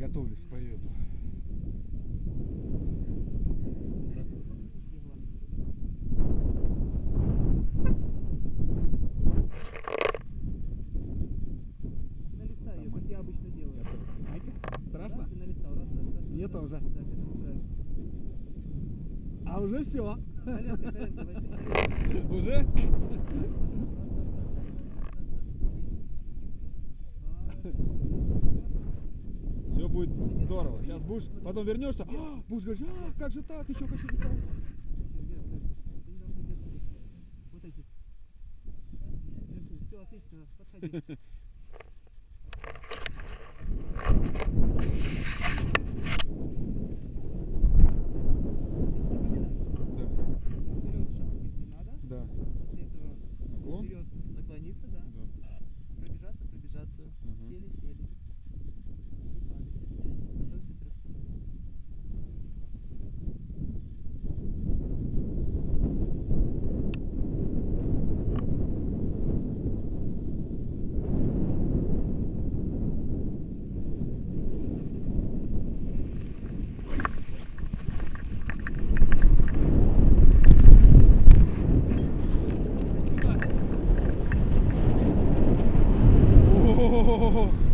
готовлюсь к полету. Налетаю, как я обычно делаю. Страшно? Нет уже. А уже все. Уже? Все будет здорово. Сейчас будешь, потом вернешься, будешь говорить, а, как же так, еще хочу. Все, отлично, подходи. Oh,